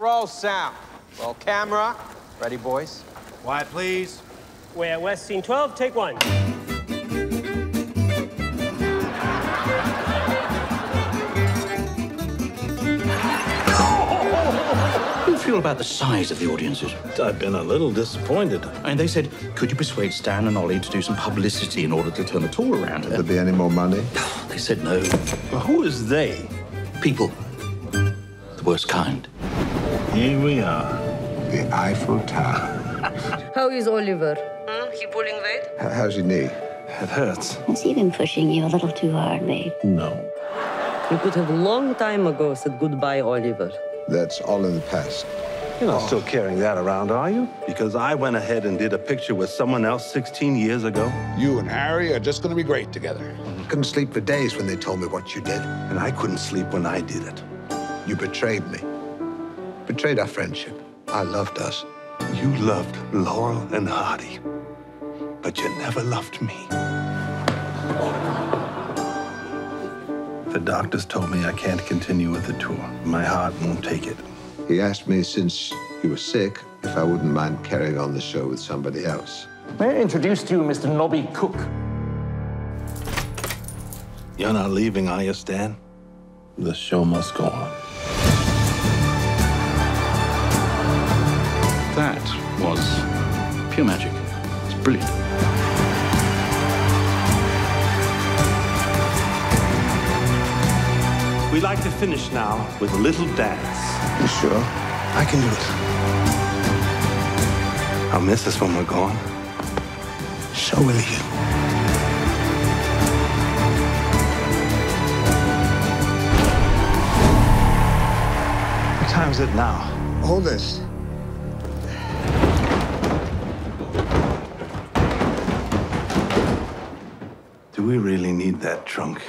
Roll sound. Roll camera. Ready, boys? Quiet, please. We're at West Scene 12, take one. What do you feel about the size of the audiences? I've been a little disappointed. And they said, could you persuade Stan and Ollie to do some publicity in order to turn the tour around? Could there be any more money? They said no. Well, who is they? People. The worst kind. Here we are. The Eiffel Tower. How is Oliver? He pulling weight? How's your knee? It hurts. Has he been pushing you a little too hard, babe? No. You could have long time ago said goodbye, Oliver. That's all in the past. You're not still carrying that around, are you? Because I went ahead and did a picture with someone else 16 years ago. You and Harry are just going to be great together. Couldn't sleep for days when they told me what you did. And I couldn't sleep when I did it. You betrayed me. Betrayed our friendship. I loved us. You loved Laurel and Hardy. But you never loved me. The doctors told me I can't continue with the tour. My heart won't take it. He asked me, since he was sick, if I wouldn't mind carrying on the show with somebody else. May I introduce to you Mr. Nobby Cook? You're not leaving, are you, Stan? The show must go on. That was pure magic. It's brilliant. We'd like to finish now with a little dance. You sure? I can do it. I'll miss us when we're gone. So will you. What time is it now? Hold this. Do we really need that trunk?